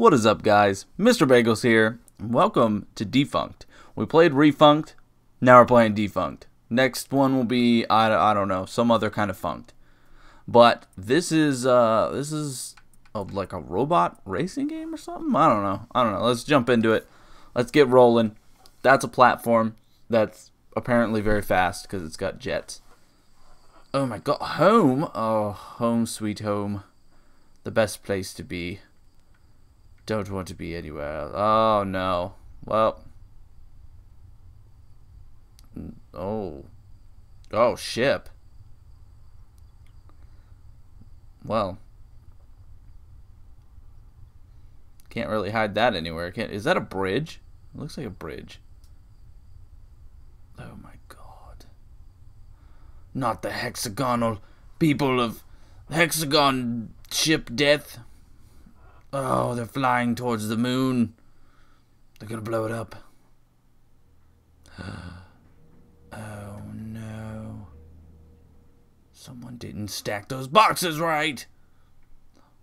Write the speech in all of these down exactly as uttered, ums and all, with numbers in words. What is up, guys? Mister Bagels here. Welcome to Defunct. We played Refunct, now we're playing Defunct. Next one will be, I, I don't know, some other kind of funked. But this is, uh, this is a, like a robot racing game or something? I don't know. I don't know. Let's jump into it. Let's get rolling. That's a platform that's apparently very fast because it's got jets. Oh my god. Home? Oh, home sweet home. The best place to be. Don't want to be anywhere else. Oh no. Well. Oh. Oh, ship. Well. Can't really hide that anywhere. Can't. Is that a bridge? It looks like a bridge. Oh my god. Not the hexagonal people of hexagon ship death. Oh, they're flying towards the moon. They're gonna blow it up. Oh no. Someone didn't stack those boxes right.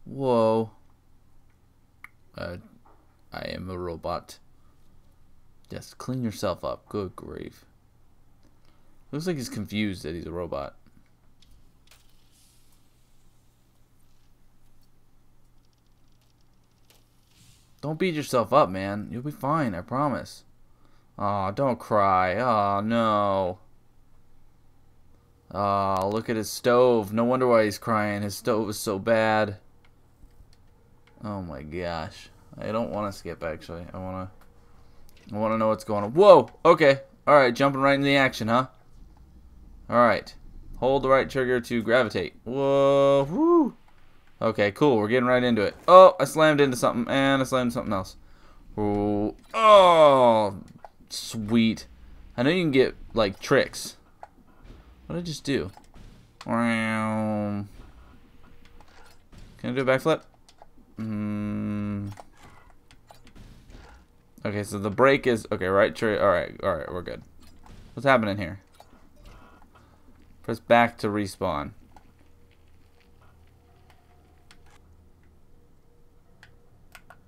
Whoa. Uh, I am a robot. Just clean yourself up. Good grief. Looks like he's confused that he's a robot. Don't beat yourself up, man. You'll be fine, I promise. Aw, oh, don't cry. Aw, oh, no. Aw, oh, look at his stove. No wonder why he's crying. His stove is so bad. Oh my gosh. I don't want to skip, actually. I want to I want to know what's going on. Whoa! Okay. Alright, jumping right into the action, huh? Alright. Hold the right trigger to gravitate. Whoa! Woo! Okay, cool. We're getting right into it. Oh, I slammed into something, and I slammed something else. Ooh. Oh, sweet. I know you can get, like, tricks. What did I just do? Can I do a backflip? Mm. Okay, so the brake is... Okay, right trigger. Alright, alright, we're good. What's happening here? Press back to respawn.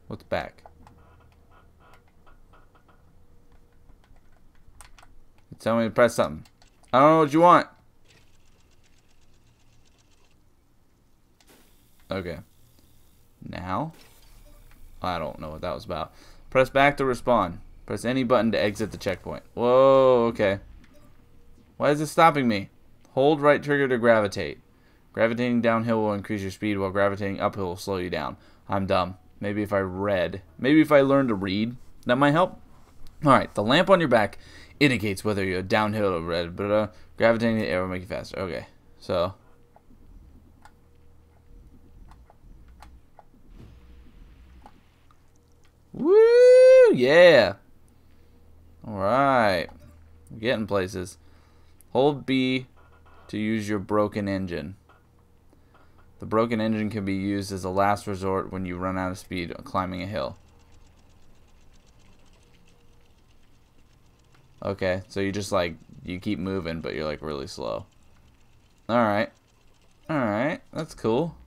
What's back? You tell me to press something. I don't know what you want. Okay. Now? I don't know what that was about. Press back to respawn. Press any button to exit the checkpoint. Whoa, okay. Why is this stopping me? Hold right trigger to gravitate. Gravitating downhill will increase your speed while gravitating uphill will slow you down. I'm dumb. Maybe if I read. Maybe if I learned to read. That might help. Alright, the lamp on your back indicates whether you're downhill or red, but uh, gravitating in the air will make you faster. Okay, so. Woo! Yeah! Alright. We're getting places. Hold B to use your broken engine. The broken engine can be used as a last resort when you run out of speed climbing a hill. Okay, so you just like, you keep moving, but you're like really slow. Alright. Alright, that's cool.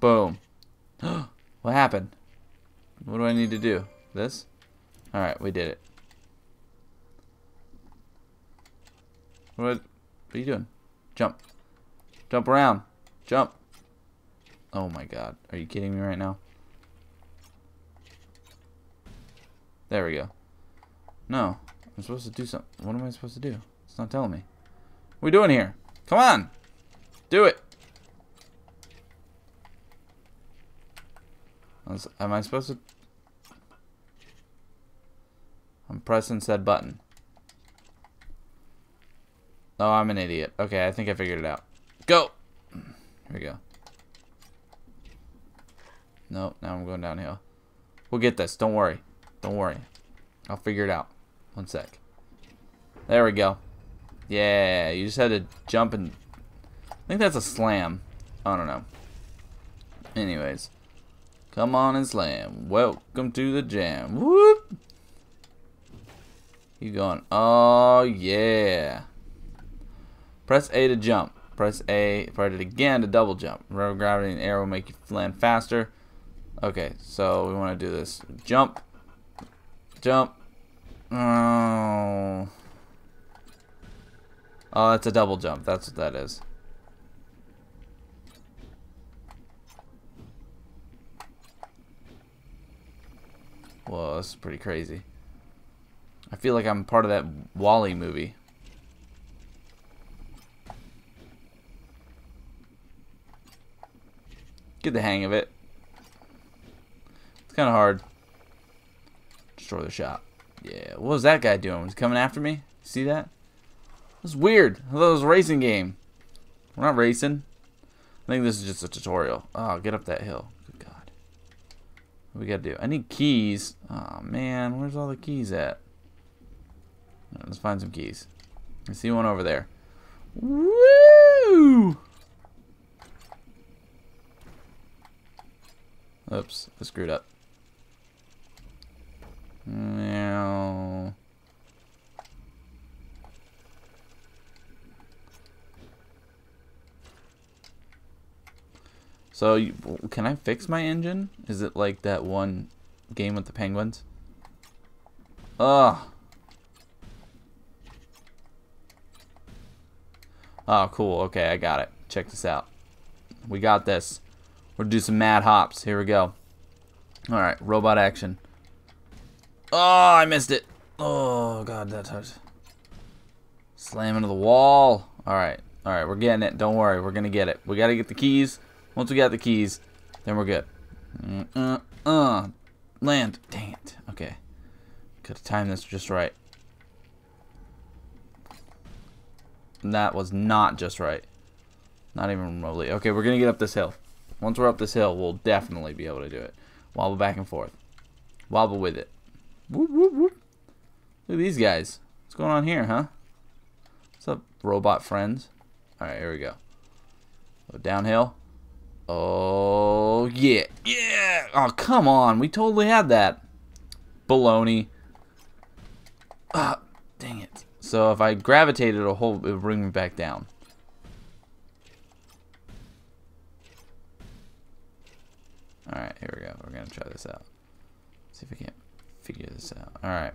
Boom. What happened? What do I need to do? This? Alright, we did it. What, what are you doing? Jump. Jump around. Jump. Oh my god. Are you kidding me right now? There we go. No. I'm supposed to do something. What am I supposed to do? It's not telling me. What are we doing here? Come on. Do it. Am I supposed to... I'm pressing said button. Oh, I'm an idiot. Okay, I think I figured it out. Go! Here we go. Nope, now I'm going downhill. We'll get this. Don't worry. Don't worry. I'll figure it out. One sec. There we go. Yeah, you just had to jump and... I think that's a slam. I don't know. Anyways. Come on and slam. Welcome to the jam. Whoop! You going... Oh, yeah. Press A to jump. Press A, press it again to double jump. Remember, gravity and air will make you land faster. Okay, so we want to do this. Jump. Jump. Oh. Oh, that's a double jump. That's what that is. Whoa, that's pretty crazy. I feel like I'm part of that Wall-E movie. Get the hang of it. It's kind of hard. Destroy the shop. Yeah, what was that guy doing? Was he coming after me? See that? That's weird. I thought it was a racing game. We're not racing. I think this is just a tutorial. Oh, get up that hill. Good God. What do we gotta do? I need keys. Oh man, where's all the keys at? Right, let's find some keys. I see one over there. Woo! Oops, I screwed up. Now, so you, can I fix my engine? Is it like that one game with the penguins? Ugh. Oh, cool. Okay, I got it. Check this out. We got this. We'll do some mad hops. Here we go. All right, robot action. Oh, I missed it. Oh, God, that hurts. Slam into the wall. All right. All right, we're getting it. Don't worry. We're going to get it. We got to get the keys. Once we got the keys, then we're good. Uh, uh, land. Dang it. Okay. Could have timed this just right. That was not just right. Not even remotely. Okay, we're going to get up this hill. Once we're up this hill, we'll definitely be able to do it. Wobble back and forth. Wobble with it. Whoop, whoop, whoop. Look at these guys. What's going on here, huh? What's up, robot friends? Alright, here we go. Go downhill. Oh, yeah. Yeah! Oh, come on. We totally had that. Baloney. Ah, dang it. So if I gravitated, it'll hold, it'll bring me back down. Alright, here we go. We're going to try this out. See if we can't figure this out. Alright.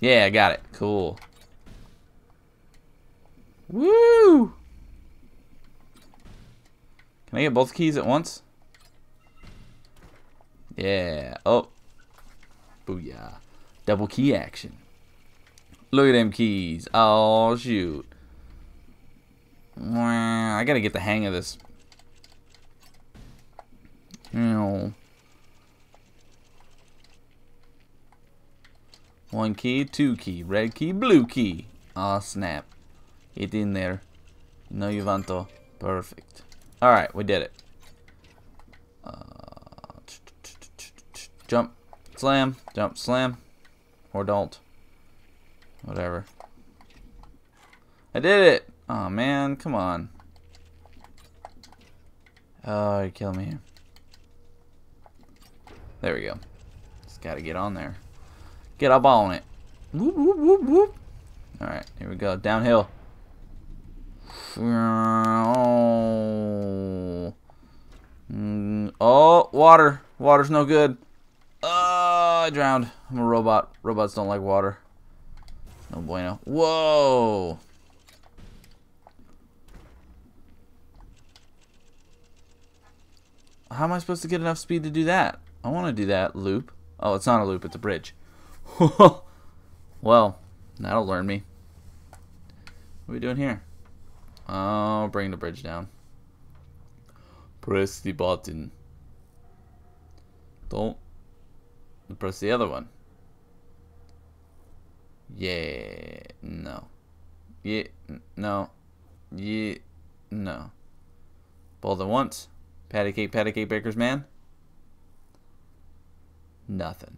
Yeah, I got it. Cool. Woo! Can I get both keys at once? Yeah. Oh. Booyah. Double key action. Look at them keys. Oh, shoot. I got to get the hang of this. No. One key, two key, red key, blue key. Ah, oh, snap. Get in there. No, you want to. Perfect. Alright, we did it. Uh, jump, slam, jump, slam. Or don't. Whatever. I did it! Aw, oh, man, come on. Oh, you're killing me here. There we go. Just gotta get on there. Get up on it. Whoop, whoop, whoop, whoop. Alright, here we go. Downhill. Oh, water. Water's no good. Oh, I drowned. I'm a robot. Robots don't like water. No bueno. Whoa. How am I supposed to get enough speed to do that? I want to do that loop. Oh, it's not a loop, it's a bridge. Well, that'll learn me. What are we doing here? Oh, bring the bridge down. Press the button. Don't. Press the other one. Yeah. No. Yeah. No. Yeah. No. Both at once. Patty cake, patty cake, baker's man. Nothing.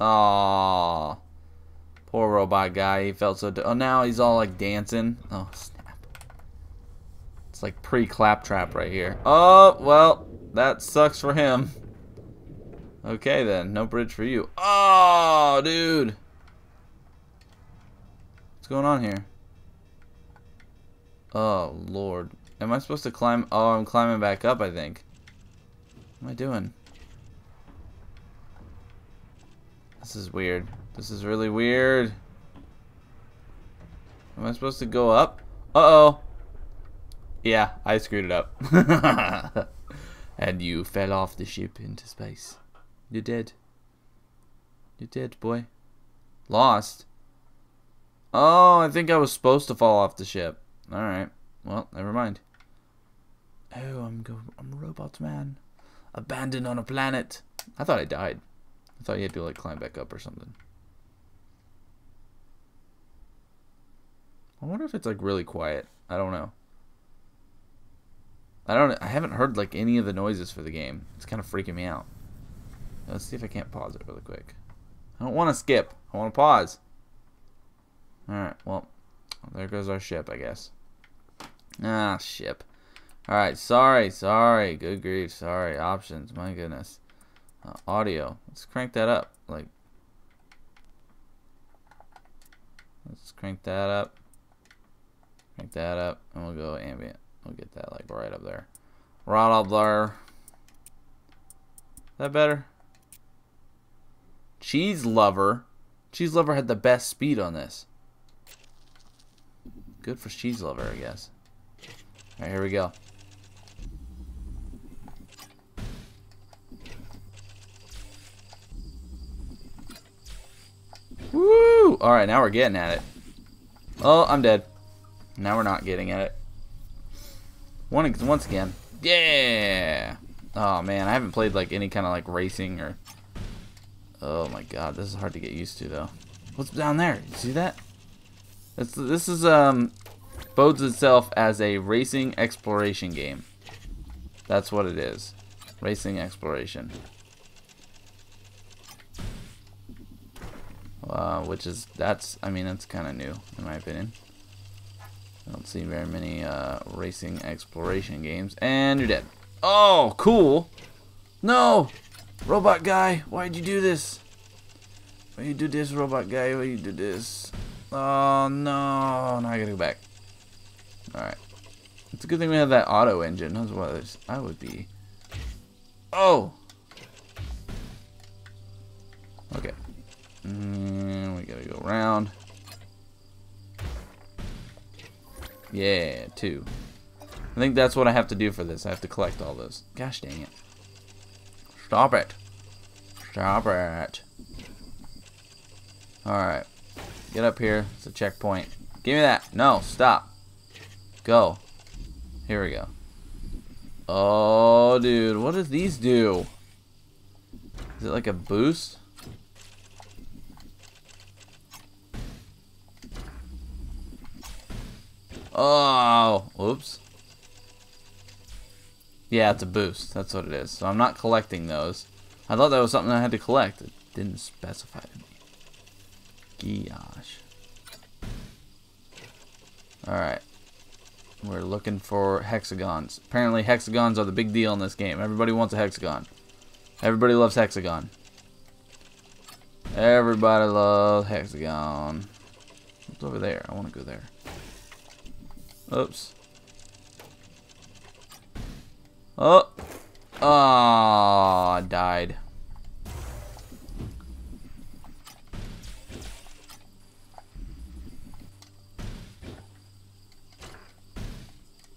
Aww. Poor robot guy. He felt so... D oh, now he's all, like, dancing. Oh, snap. It's like pre-claptrap right here. Oh, well, that sucks for him. Okay, then. No bridge for you. Oh, dude. What's going on here? Oh, Lord. Am I supposed to climb? Oh, I'm climbing back up, I think. What am I doing? This is weird. This is really weird. Am I supposed to go up? Uh-oh. Yeah, I screwed it up. And you fell off the ship into space. You're dead. You're dead, boy. Lost? Oh, I think I was supposed to fall off the ship. Alright. Well, never mind. Oh, I'm go I'm a robot man. Abandoned on a planet. I thought I died. I thought you had to, like, climb back up or something. I wonder if it's, like, really quiet. I don't know. I don't. I haven't heard, like, any of the noises for the game. It's kind of freaking me out. Let's see if I can't pause it really quick. I don't want to skip. I want to pause. Alright, well, there goes our ship, I guess. Ah, ship. Alright, sorry, sorry. Good grief, sorry. Options, my goodness. Uh, audio. Let's crank that up. Like, let's crank that up. Crank that up, and we'll go ambient. We'll get that, like, right up there. Right up there. Is that better? Cheese Lover. Cheese Lover had the best speed on this. Good for Cheese Lover, I guess. Alright, here we go. Woo! Alright, now we're getting at it. Oh, I'm dead. Now we're not getting at it. One, once again. Yeah! Oh, man, I haven't played, like, any kind of, like, racing or... Oh my god, this is hard to get used to, though. What's down there? You see that? It's, this is, um, bodes itself as a racing exploration game. That's what it is. Racing exploration. Uh, which is, that's, I mean, that's kind of new, in my opinion. I don't see very many, uh, racing exploration games. And you're dead. Oh, cool! No! Robot guy, why'd you do this? Why you do this, robot guy? Why you do this? Oh no! Now I gotta go back. All right. It's a good thing we have that auto engine. Otherwise, I would be. Oh. Okay. Mm, we gotta go around. Yeah, two. I think that's what I have to do for this. I have to collect all those. Gosh dang it. Stop it. Stop it. Alright. Get up here. It's a checkpoint. Give me that. No, stop. Go. Here we go. Oh, dude. What does these do? Is it like a boost? Oh. Oops. Yeah, it's a boost. That's what it is. So I'm not collecting those. I thought that was something I had to collect. It didn't specify to me. Gosh. Alright. We're looking for hexagons. Apparently hexagons are the big deal in this game. Everybody wants a hexagon. Everybody loves hexagon. Everybody loves hexagon. What's over there? I want to go there. Oops. Oh, oh, I died.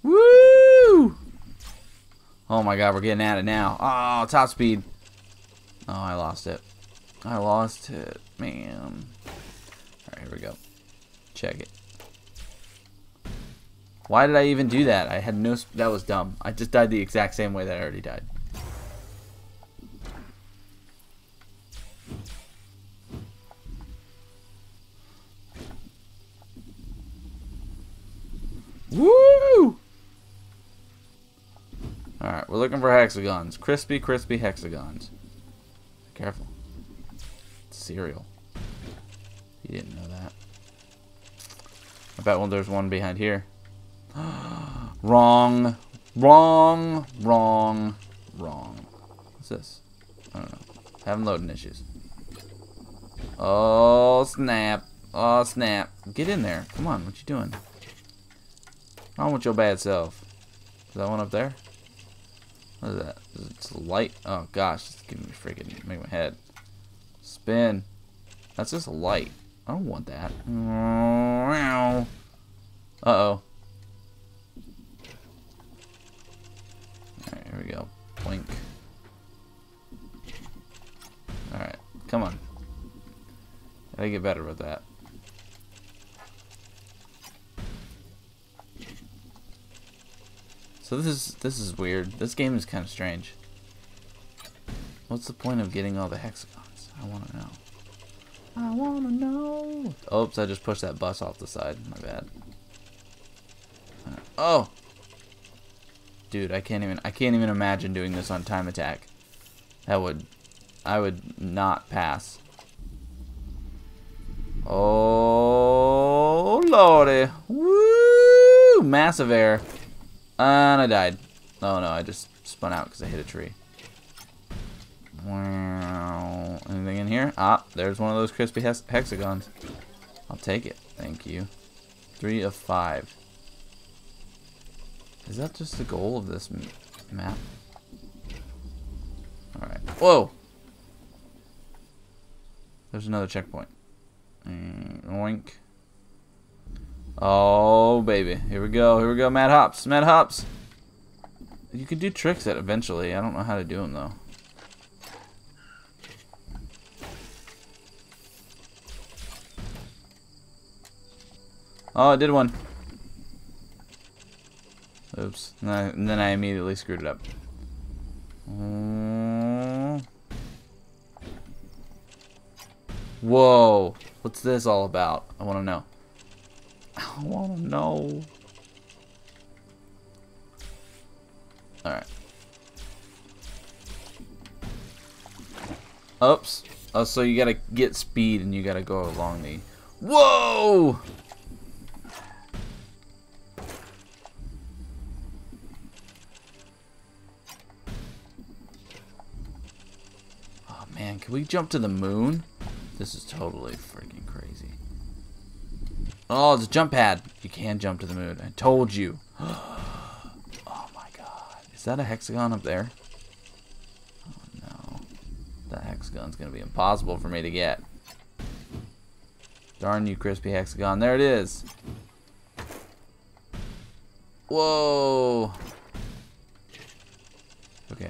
Woo! Oh my god, we're getting at it now. Oh, top speed. Oh, I lost it. I lost it, man. Alright, here we go. Check it. Why did I even do that? I had no... Sp that was dumb. I just died the exact same way that I already died. Woo! Alright, we're looking for hexagons. Crispy, crispy hexagons. Be careful. It's cereal. You didn't know that. I bet well, there's one behind here. Wrong, wrong, wrong, wrong. What's this? I don't know. Having loading issues. Oh snap! Oh snap! Get in there! Come on! What you doing? On with your bad self. Is that one up there? What is that? Is it a light? Oh gosh, it's giving me freaking make my head spin. That's just a light. I don't want that. Uh oh. Alright, here we go. Blink. Alright, come on. Gotta get better with that. So this is this is weird. This game is kind of strange. What's the point of getting all the hexagons? I want to know. I want to know. Oops, I just pushed that bus off the side. My bad. Uh, oh, dude, I can't even. I can't even imagine doing this on time attack. That would, I would not pass. Oh lordy! Woo! Massive air. And I died. Oh no, I just spun out because I hit a tree. Wow. Anything in here? Ah, there's one of those crispy hex hexagons. I'll take it. Thank you. Three of five. Is that just the goal of this m map? Alright. Whoa! There's another checkpoint. Mm, oink. Oh baby, here we go, here we go, mad hops, mad hops. You can do tricks that eventually. I don't know how to do them though. Oh, I did one. Oops, and, I, and then I immediately screwed it up. Mm. Whoa, what's this all about? I want to know. I want to know. Alright. Oops. Oh, so you gotta get speed and you gotta go along the... Whoa! Oh, man. Can we jump to the moon? This is totally freaking crazy. Oh, it's a jump pad. You can jump to the moon. I told you. Oh my god. Is that a hexagon up there? Oh no. That hexagon's gonna be impossible for me to get. Darn you, crispy hexagon. There it is. Whoa. Okay.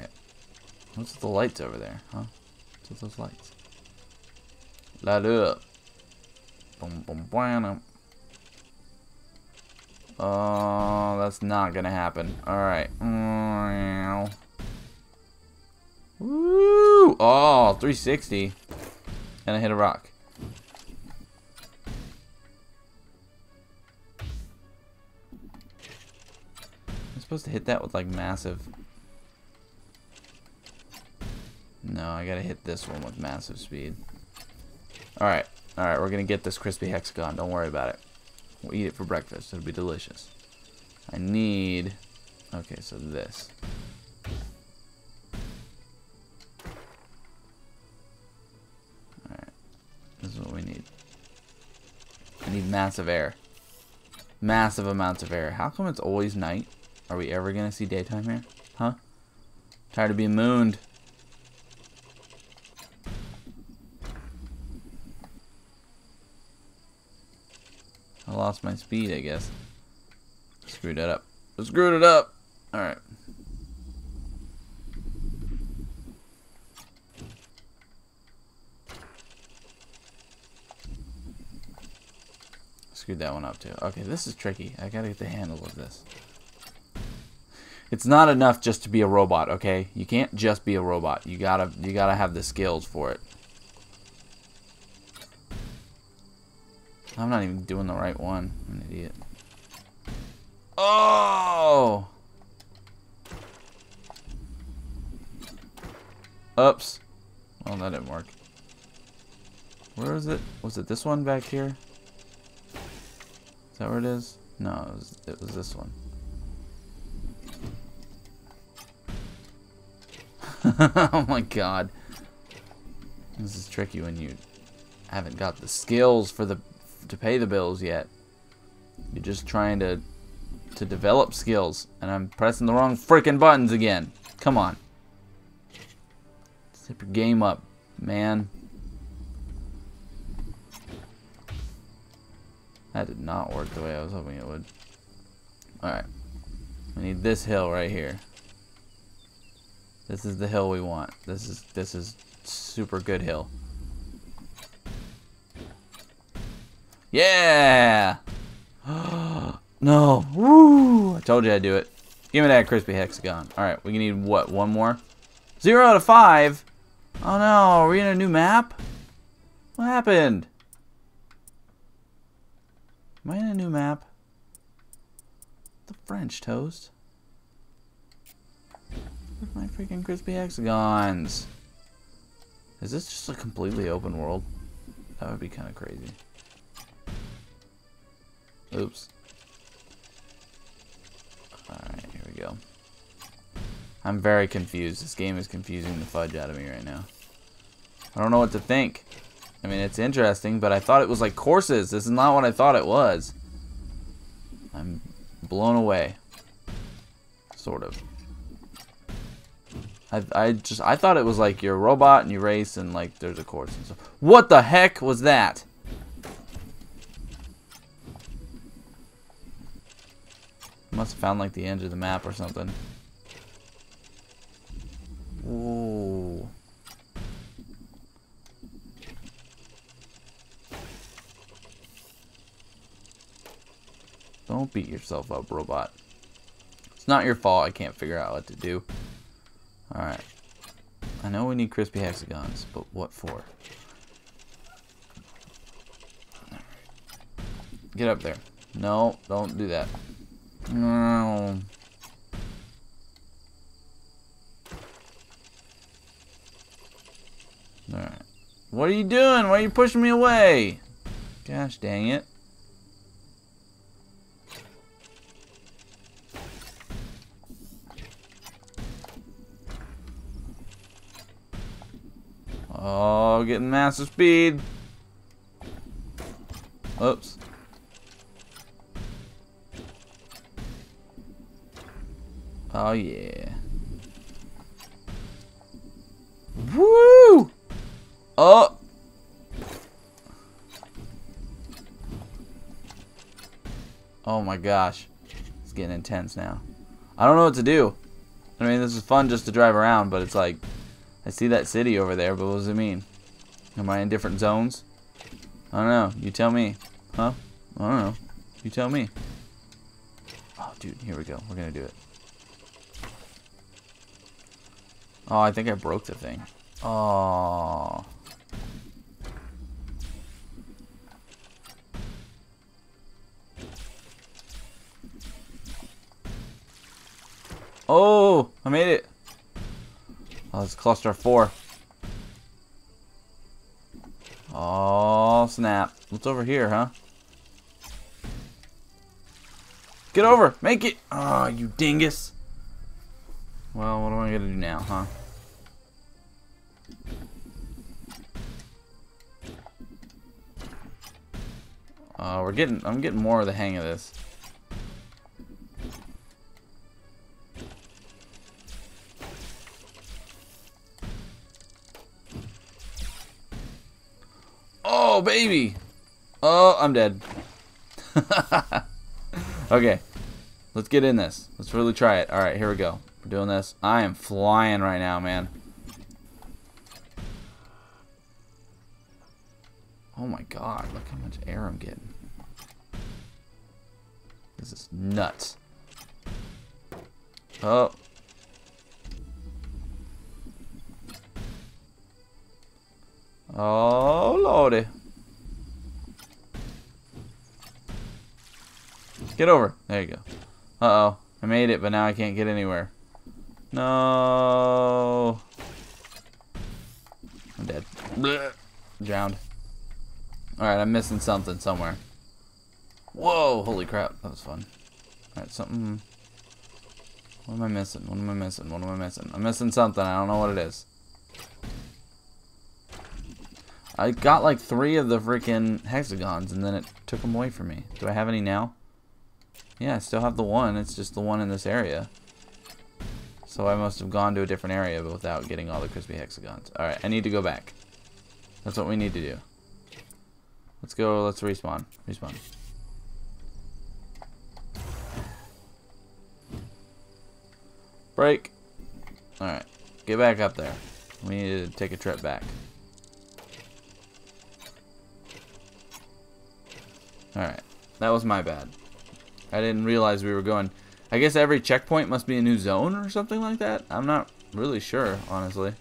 What's with the lights over there, huh? What's with those lights? Light up. Boom, boom, boom. Oh, that's not gonna happen. Alright. Woo! Oh, three sixty. And I hit a rock. I'm supposed to hit that with like massive. No, I gotta hit this one with massive speed. Alright. Alright, we're gonna get this crispy hexagon. Don't worry about it. We'll eat it for breakfast. It'll be delicious. I need... Okay, so this. Alright. This is what we need. I need massive air. Massive amounts of air. How come it's always night? Are we ever gonna see daytime here? Huh? Tired of being mooned. I lost my speed, I guess. Screwed that up. Screwed it up! Alright. Screwed that one up too. Okay, this is tricky. I gotta get the handle of this. It's not enough just to be a robot, okay? You can't just be a robot. You gotta, you gotta have the skills for it. I'm not even doing the right one. I'm an idiot. Oh! Oops. Well, that didn't work. Where is it? Was it this one back here? Is that where it is? No, it was, it was this one. Oh my god. This is tricky when you haven't got the skills for the... to pay the bills yet. You're just trying to to develop skills. And I'm pressing the wrong freaking buttons again. Come on. Step your game up, man. That did not work the way I was hoping it would. Alright. We need this hill right here. This is the hill we want. This is this is super good hill. Yeah! No. Woo! I told you I'd do it. Give me that crispy hexagon. Alright, we need what? One more? Zero to five? Oh no, are we in a new map? What happened? Am I in a new map? The French toast. Where's my freaking crispy hexagons? Is this just a completely open world? That would be kind of crazy. Oops. Alright, here we go. I'm very confused. This game is confusing the fudge out of me right now. I don't know what to think. I mean, it's interesting, but I thought it was like courses. This is not what I thought it was. I'm blown away. Sort of. I, I just, I thought it was like you're a robot and you race and like there's a course and stuff. What the heck was that? Must have found like the end of the map or something. Whoa. Don't beat yourself up, robot. It's not your fault I can't figure out what to do. Alright. I know we need crispy hexagons, but what for? Get up there. No, don't do that. No. Alright. What are you doing? Why are you pushing me away? Gosh dang it. Oh, getting master speed. Oops. Oh, yeah. Woo! Oh! Oh my gosh. It's getting intense now. I don't know what to do. I mean, this is fun just to drive around, but it's like... I see that city over there, but what does it mean? Am I in different zones? I don't know. You tell me. Huh? I don't know. You tell me. Oh, dude. Here we go. We're gonna do it. Oh, I think I broke the thing. Oh. Oh! I made it! Oh, it's cluster four. Oh, snap. What's over here, huh? Get over! Make it! Oh, you dingus! Well, what am I gonna do now, huh? Uh, we're getting, I'm getting more of the hang of this. Oh, baby! Oh, I'm dead. Okay. Let's get in this. Let's really try it. Alright, here we go. We're doing this. I am flying right now, man. Oh my god, look how much air I'm getting. This is nuts. Oh. Oh, lordy. Get over. There you go. Uh-oh. I made it, but now I can't get anywhere. No. I'm dead. Blech. Drowned. Alright, I'm missing something somewhere. Whoa! Holy crap. That was fun. Alright, something... What am I missing? What am I missing? What am I missing? I'm missing something. I don't know what it is. I got like three of the freaking hexagons and then it took them away from me. Do I have any now? Yeah, I still have the one. It's just the one in this area. So I must have gone to a different area but without getting all the crispy hexagons. Alright, I need to go back. That's what we need to do. Let's go, let's respawn. Respawn. Break. Alright, get back up there. We need to take a trip back. Alright, that was my bad. I didn't realize we were going. I guess every checkpoint must be a new zone or something like that. I'm not really sure, honestly.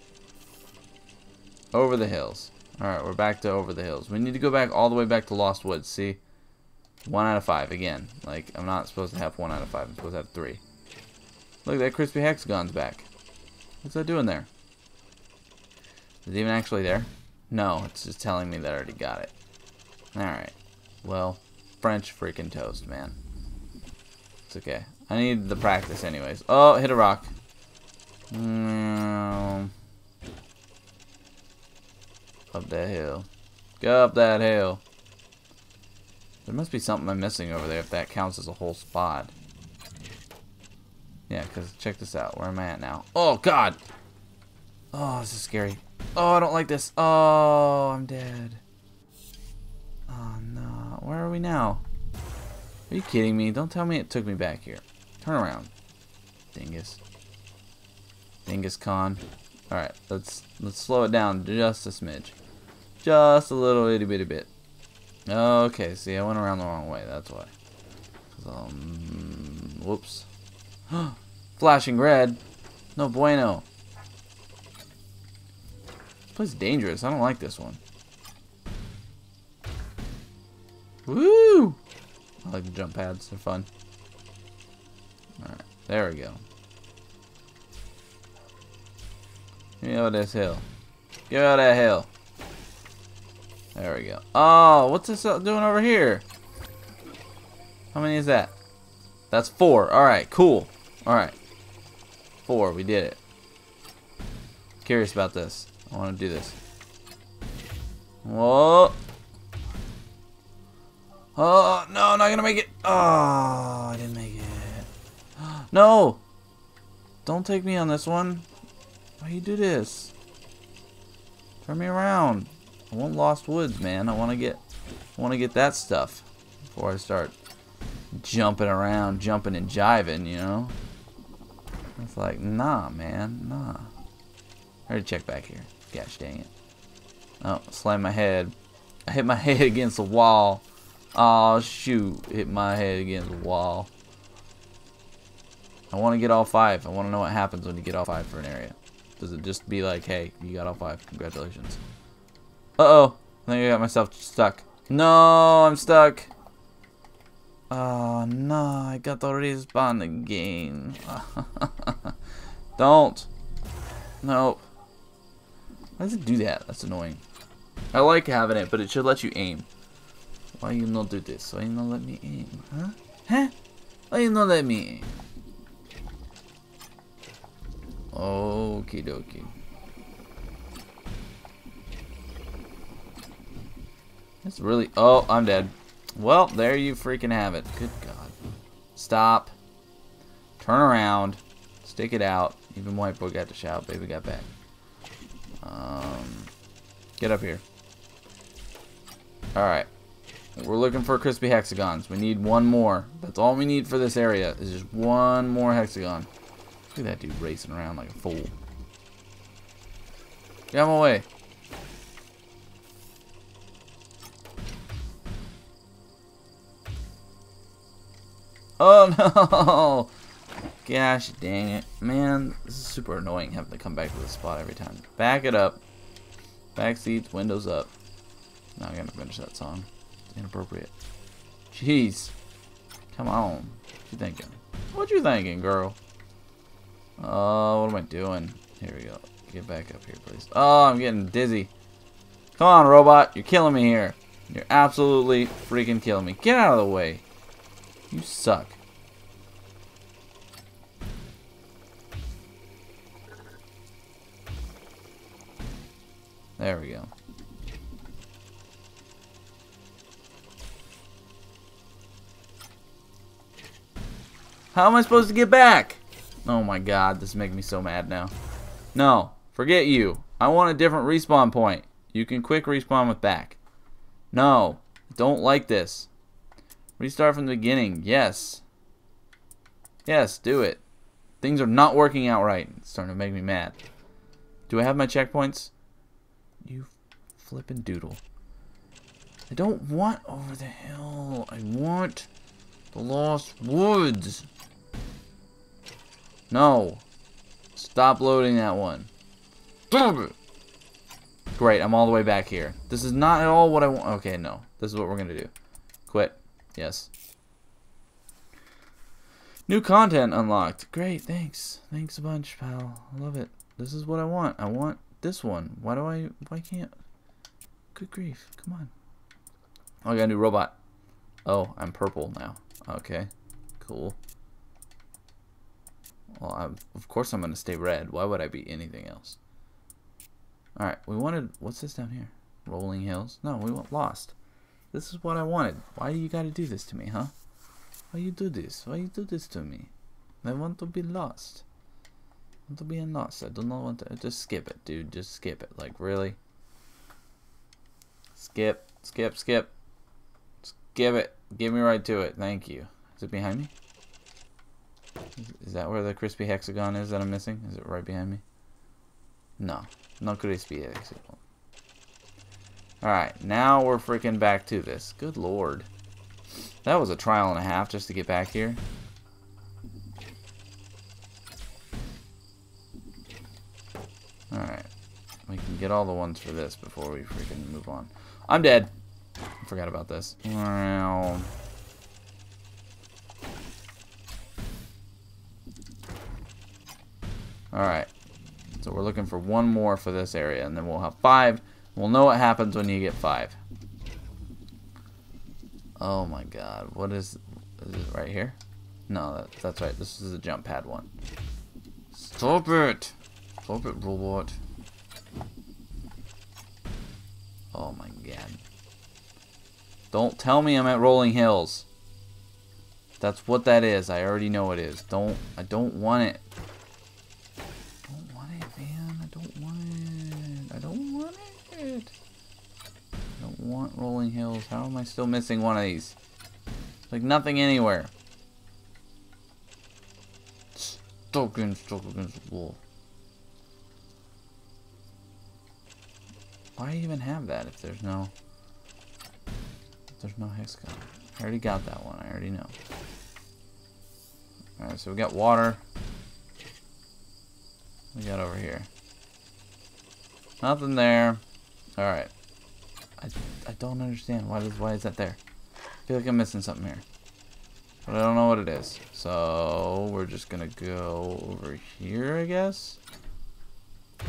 Over the hills. Alright, we're back to over the hills. We need to go back all the way back to Lost Woods, see? One out of five, again. Like, I'm not supposed to have one out of five. I'm supposed to have three. Look, that crispy hexagon's back. What's that doing there? Is it even actually there? No, it's just telling me that I already got it. Alright. Well, French freaking toast, man. It's okay. I need the practice anyways. Oh, hit a rock. Mm-hmm. Up that hill. Go up that hill. There must be something I'm missing over there if that counts as a whole spot. Yeah, because check this out. Where am I at now? Oh, God! Oh, this is scary. Oh, I don't like this. Oh, I'm dead. Oh, no. Where are we now? Are you kidding me? Don't tell me it took me back here. Turn around. Dingus. Dingus Khan. Alright, let's let's slow it down just a smidge. Just a little itty bitty bit. Okay, see, I went around the wrong way. That's why. Um, whoops. Flashing red. No bueno. This place is dangerous. I don't like this one. Woo! I like the jump pads. They're fun. Alright, there we go. Give me over this hill. Get out of that hill. There we go. Oh, what's this doing over here? How many is that? That's four. Alright, cool. Alright. Four, we did it. Curious about this. I want to do this. Whoa. Oh, no, I'm not going to make it. Oh, I didn't make it. No. Don't take me on this one. Why you do this? Turn me around. I want Lost Woods, man. I want to get, I want to get that stuff before I start jumping around, jumping and jiving. You know, it's like, nah, man, nah. I already checked back here. Gosh, dang it! Oh, slammed my head. I hit my head against the wall. Oh shoot! Hit my head against the wall. I want to get all five. I want to know what happens when you get all five for an area. Does it just be like, hey, you got all five, congratulations. Uh-oh, I think I got myself stuck. No, I'm stuck. Oh, no, I got to respawn again. Don't. Nope. Why does it do that? That's annoying. I like having it, but it should let you aim. Why you not do this? Why you not let me aim, huh? Huh? Why you not let me aim? Okie dokie. That's really. Oh, I'm dead. Well, there you freaking have it. Good God. Stop. Turn around. Stick it out. Even white boy got to shout. Baby got back. Um, get up here. Alright. We're looking for crispy hexagons. We need one more. That's all we need for this area is just one more hexagon. Look at that dude racing around like a fool. Get out of my way. Oh no! Gosh dang it. Man, this is super annoying having to come back to this spot every time. Back it up. Back seats, windows up. Now I'm gonna finish that song. It's inappropriate. Jeez. Come on. What you thinking? What you thinking, girl? Oh, uh, what am I doing? Here we go. Get back up here, please. Oh, I'm getting dizzy. Come on, robot. You're killing me here. You're absolutely freaking killing me. Get out of the way. You suck. There we go. How am I supposed to get back? Oh my god, this is making me so mad now. No, forget you. I want a different respawn point. You can quick respawn with back. No, don't like this. Restart from the beginning. Yes. Yes, do it. Things are not working out right. It's starting to make me mad. Do I have my checkpoints? You flippin' doodle. I don't want over the hill. I want the Lost Woods. No. Stop loading that one. Great, I'm all the way back here. This is not at all what I want. Okay, no. This is what we're gonna do. Quit. Yes. New content unlocked. Great, thanks. Thanks a bunch, pal. I love it. This is what I want. I want this one. Why do I... Why can't... Good grief. Come on. Oh, I got a new robot. Oh, I'm purple now. Okay. Cool. Well, I'm, of course I'm going to stay red. Why would I be anything else? Alright, we wanted... What's this down here? Rolling hills? No, we want Lost. This is what I wanted. Why do you got to do this to me, huh? Why you do this? Why you do this to me? I want to be lost. I want to be lost. I do not want to. Just skip it, dude. Just skip it. Like, really? Skip. Skip. Skip. Skip it. Give me right to it. Thank you. Is it behind me? Is that where the crispy hexagon is that I'm missing? Is it right behind me? No. No crispy hexagon. Alright. Now we're freaking back to this. Good lord. That was a trial and a half just to get back here. Alright. We can get all the ones for this before we freaking move on. I'm dead. I forgot about this. Wow. Alright. So we're looking for one more for this area, and then we'll have five. We'll know what happens when you get five. Oh my god, what is, is it right here? No, that, that's right, this is the jump pad one. Stop it! Stop it, robot. Oh my god. Don't tell me I'm at Rolling Hills. That's what that is, I already know it is. Don't, I don't want it. I don't want it, man, I don't want it. I don't want it. Want rolling hills. How am I still missing one of these? It's like nothing anywhere. Stuck in, stuck against the wall. Why even have that if there's no if there's no hexagon? I already got that one, I already know. Alright, so we got water. We got over here. Nothing there. Alright. I, I don't understand. Why does, why is that there? I feel like I'm missing something here. But I don't know what it is. So, we're just going to go over here, I guess.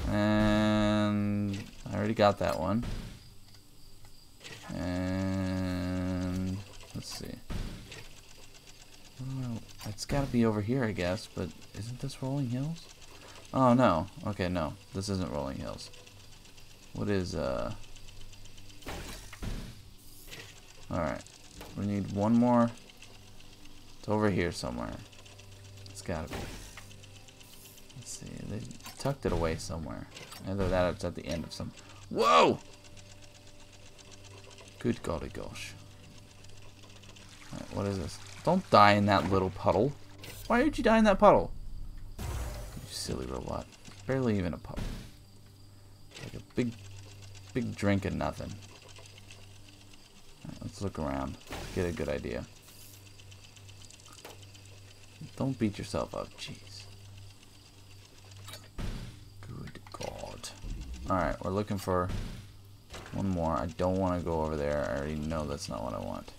And I already got that one. And let's see. I don't know. It's got to be over here, I guess. But isn't this Rolling Hills? Oh, no. Okay, no. This isn't Rolling Hills. What is, uh... Alright, we need one more. It's over here somewhere. It's gotta be. Let's see, they tucked it away somewhere. Either that or it's at the end of some... Whoa! Good golly gosh. Alright, what is this? Don't die in that little puddle. Why did you die in that puddle? You silly robot. Barely even a puddle. Like a big, big drink of nothing. Let's look around, get a good idea. Don't beat yourself up, jeez. Good god. Alright, we're looking for one more. I don't want to go over there. I already know that's not what I want.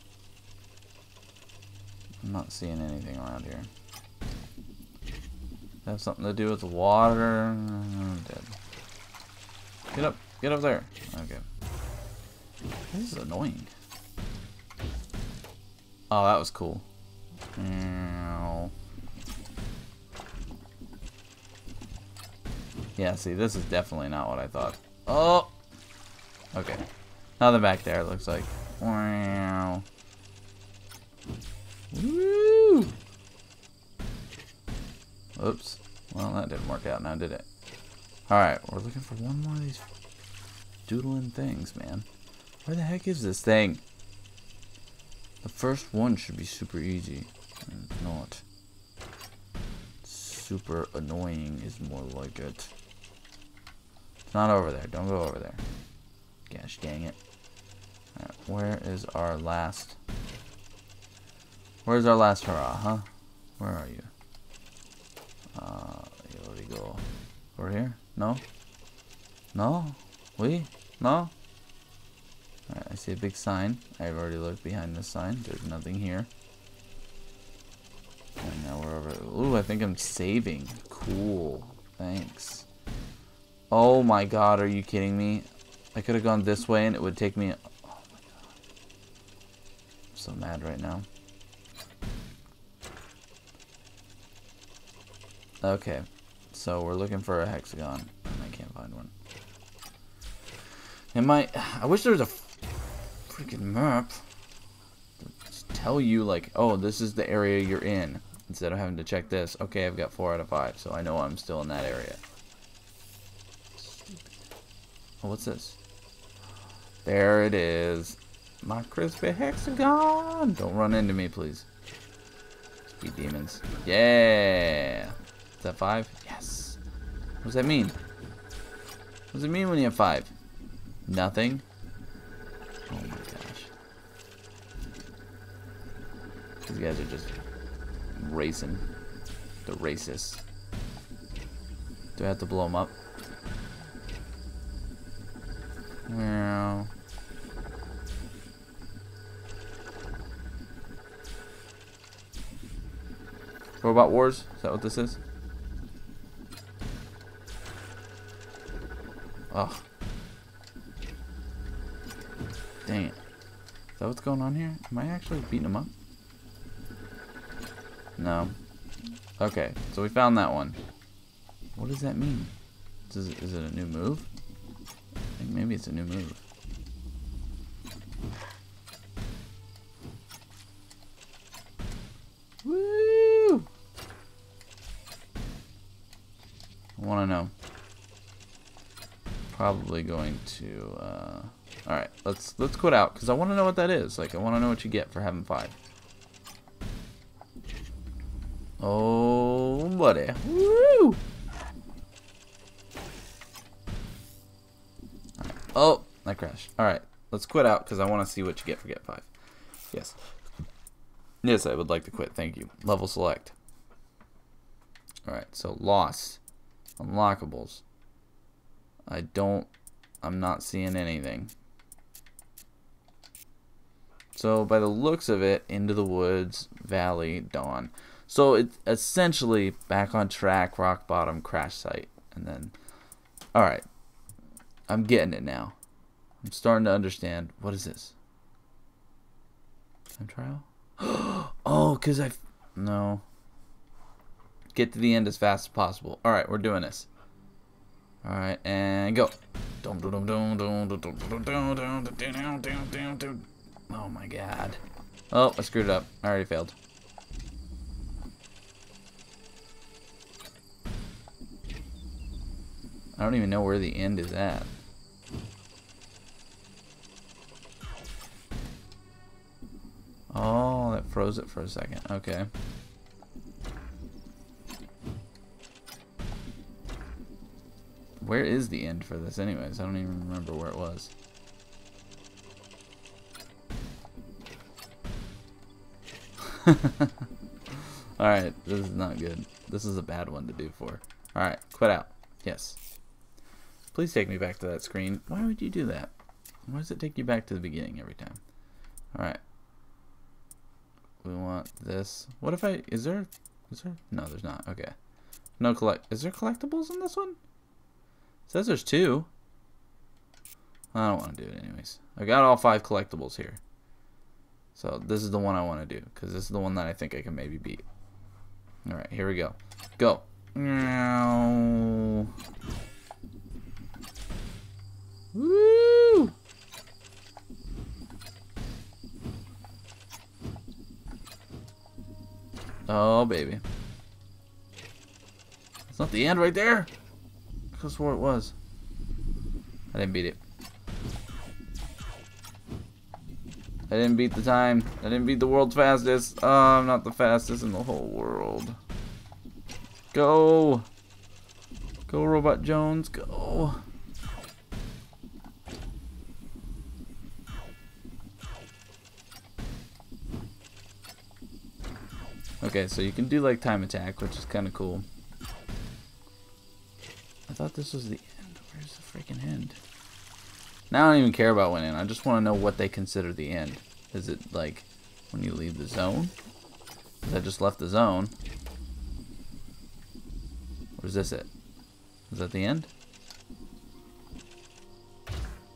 I'm not seeing anything around here. That have something to do with the water. I'm dead. Get up, get up there. Okay. This is annoying. Oh, that was cool. Ow. Yeah, see, this is definitely not what I thought. Oh! Okay. Nothing back there, it looks like. Wow. Woo! Oops. Well, that didn't work out now, did it? Alright, we're looking for one more of these doodling things, man. Where the heck is this thing? The first one should be super easy. And not. Super annoying is more like it. It's not over there. Don't go over there. Gosh dang it. Alright, where is our last... Where's our last hurrah, huh? Where are you? Uh, you already go. Over here? No? No? We? No? Alright, I see a big sign. I've already looked behind this sign. There's nothing here. And now we're over... Ooh, I think I'm saving. Cool. Thanks. Oh my god, are you kidding me? I could have gone this way and it would take me... Oh my god. I'm so mad right now. Okay, so we're looking for a hexagon, and I can't find one. And my, I wish there was a freaking map to tell you, like, oh, this is the area you're in, instead of having to check this. Okay, I've got four out of five, so I know I'm still in that area. Oh, what's this? There it is. My crispy hexagon! Don't run into me, please. Speed demons. Yeah! Is that five? Yes. What does that mean? What does it mean when you have five? Nothing. Oh my gosh. These guys are just racing. They're racist. Do I have to blow them up? Well. Robot Wars? Is that what this is? Ugh. Dang it. Is that what's going on here? Am I actually beating him up? No. Okay, so we found that one. What does that mean? Is it, is it a new move? I think maybe it's a new move. Woo! I want to know. Probably going to uh all right, let's let's quit out because I want to know what that is. Like, I want to know what you get for having five. Oh buddy. Woo! Right. Oh, I crashed. All right, let's quit out because I want to see what you get for get five. Yes, yes, I would like to quit. Thank you. Level select. All right, so loss, unlockables. I don't, I'm not seeing anything. So by the looks of it, into the woods, valley, dawn. So it's essentially back on track, rock bottom, crash site. And then, all right, I'm getting it now. I'm starting to understand. What is this? Time trial? Oh, cause I, no. Get to the end as fast as possible. All right, we're doing this. Alright, and go. Oh my god. Oh, I screwed it up. I already failed. I don't even know where the end is at. Oh, that froze it for a second. Okay. Where is the end for this anyways? I don't even remember where it was. Alright, this is not good. This is a bad one to do for. Alright, quit out. Yes. Please take me back to that screen. Why would you do that? Why does it take you back to the beginning every time? Alright. We want this. What if I... Is there... Is there... No, there's not. Okay. No collect... Is there collectibles in this one? It says there's two. I don't want to do it anyways. I got all five collectibles here. So this is the one I want to do. Because this is the one that I think I can maybe beat. Alright, here we go. Go. Woo! Oh, baby. It's not the end right there. I could swear it was. I didn't beat it. I didn't beat the time. I didn't beat the world's fastest. Uh, I'm not the fastest in the whole world. Go. Go, Robot Jones. Go. Okay, so you can do like time attack, which is kind of cool. I thought this was the end. Where's the freaking end? Now I don't even care about winning. I just want to know what they consider the end. Is it like when you leave the zone? Because I just left the zone. Or is this it? Is that the end?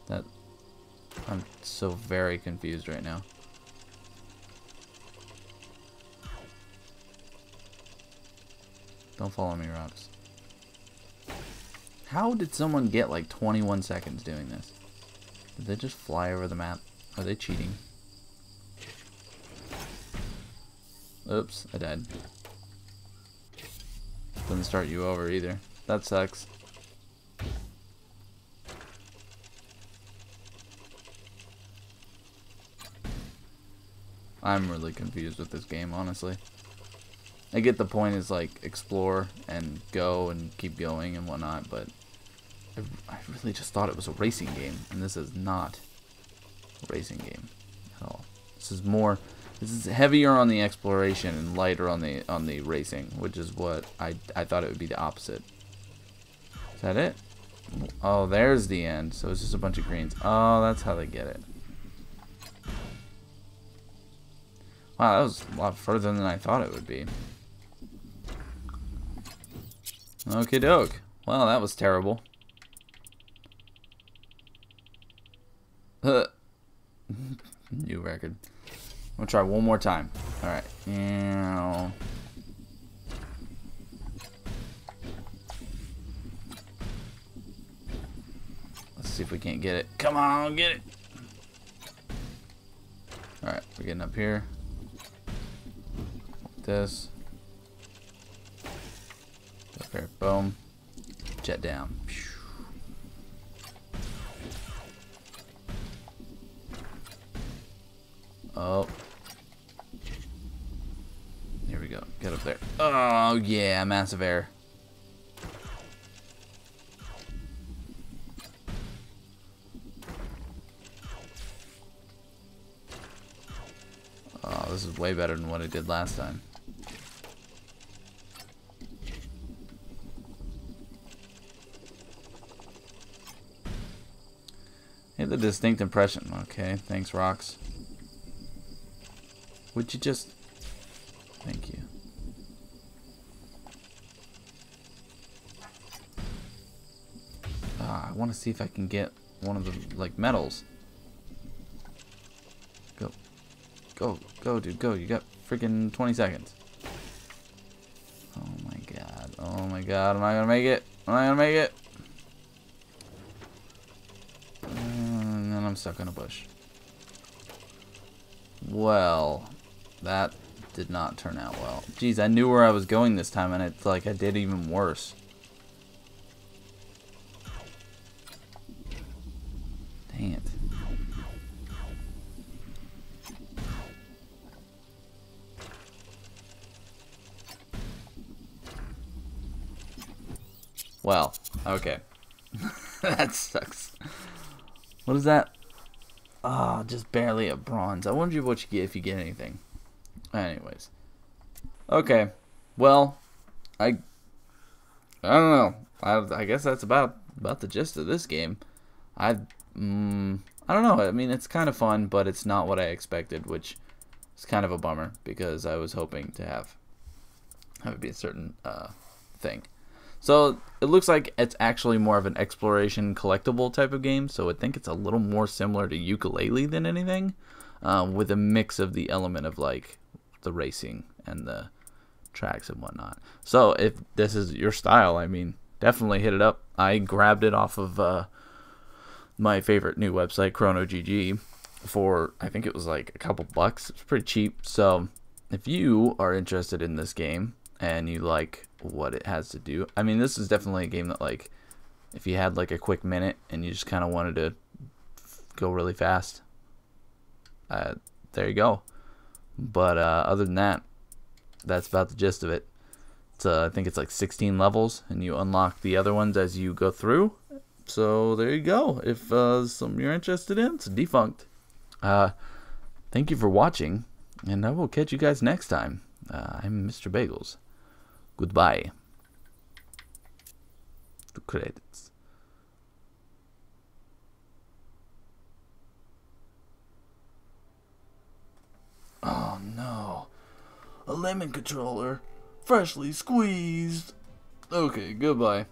That I'm so very confused right now. Don't follow me, Robs. How did someone get like twenty-one seconds doing this? Did they just fly over the map? Are they cheating? Oops, I died. Doesn't start you over either. That sucks. I'm really confused with this game, honestly. I get the point is like explore and go and keep going and whatnot, but I, I really just thought it was a racing game, and this is not a racing game at all. This is more, this is heavier on the exploration and lighter on the on the racing, which is what I I thought it would be the opposite. Is that it? Oh, there's the end. So it's just a bunch of greens. Oh, that's how they get it. Wow, that was a lot further than I thought it would be. Okie doke. Well, that was terrible. New record. We'll try one more time. Alright. Now. Let's see if we can't get it. Come on, get it! Alright, we're getting up here. Like this. Up here. Boom. Jet down. Oh. Here we go. Get up there. Oh, yeah. Massive air. Oh, this is way better than what I did last time. I had the distinct impression. Okay. Thanks, rocks. Would you just... Thank you. Ah, I want to see if I can get one of the, like, medals. Go. Go. Go, dude. Go. You got freaking twenty seconds. Oh, my God. Oh, my God. Am I going to make it? Am I going to make it? And then I'm stuck in a bush. Well... That did not turn out well. Jeez, I knew where I was going this time, and it's like I did even worse. Dang it. Well, okay. That sucks. What is that? Ah, oh, just barely a bronze. I wonder what you get if you get anything. Anyways, okay, well, I, I don't know. I, I guess that's about about the gist of this game. I, mm, I don't know. I mean, it's kind of fun, but it's not what I expected, which is kind of a bummer because I was hoping to have have it be a certain uh, thing. So it looks like it's actually more of an exploration collectible type of game. So I think it's a little more similar to Yooka-Laylee than anything, uh, with a mix of the element of like. The racing and the tracks and whatnot. So if this is your style, I mean, definitely hit it up. I grabbed it off of uh, my favorite new website, Chrono dot G G, for I think it was like a couple bucks. It's pretty cheap. So if you are interested in this game and you like what it has to do. I mean, this is definitely a game that, like, if you had like a quick minute and you just kind of wanted to go really fast, uh, there you go. But uh, other than that, that's about the gist of it. It's, uh, I think it's like sixteen levels, and you unlock the other ones as you go through. So there you go. If uh, something you're interested in, it's Defunct. Uh, thank you for watching, and I will catch you guys next time. Uh, I'm Mister Bagels. Goodbye. The credits. Oh no, a lemon controller, freshly squeezed. Okay, goodbye.